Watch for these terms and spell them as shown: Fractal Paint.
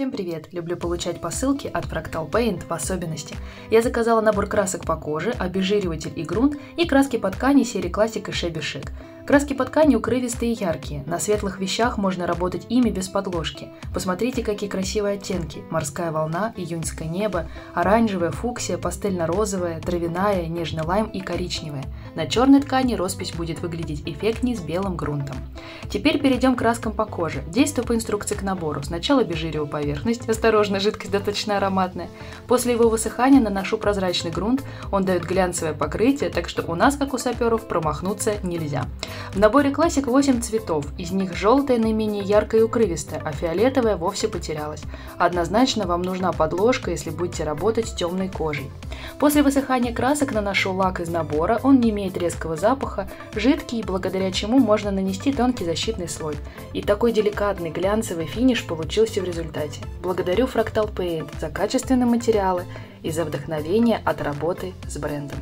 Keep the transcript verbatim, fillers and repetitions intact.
Всем привет! Люблю получать посылки от Fractal Paint в особенности. Я заказала набор красок по коже, обезжириватель и грунт и краски по ткани серии Classic и Shabby Chic. Краски по ткани укрывистые и яркие, на светлых вещах можно работать ими без подложки. Посмотрите, какие красивые оттенки: морская волна, июньское небо, оранжевая, фуксия, пастельно-розовая, травяная, нежно-лайм и коричневая. На черной ткани роспись будет выглядеть эффектнее с белым грунтом. Теперь перейдем к краскам по коже. Действуй по инструкции к набору. Сначала обезжириваю поверхность, осторожно, жидкость достаточно ароматная. После его высыхания наношу прозрачный грунт, он дает глянцевое покрытие, так что у нас, как у саперов, промахнуться нельзя. В наборе Classic восемь цветов, из них желтая наименее яркая и укрывистая, а фиолетовая вовсе потерялась. Однозначно вам нужна подложка, если будете работать с темной кожей. После высыхания красок наношу лак из набора, он не имеет резкого запаха, жидкий, благодаря чему можно нанести тонкий защитный слой. И такой деликатный глянцевый финиш получился в результате. Благодарю Fractal Paint за качественные материалы и за вдохновение от работы с брендом.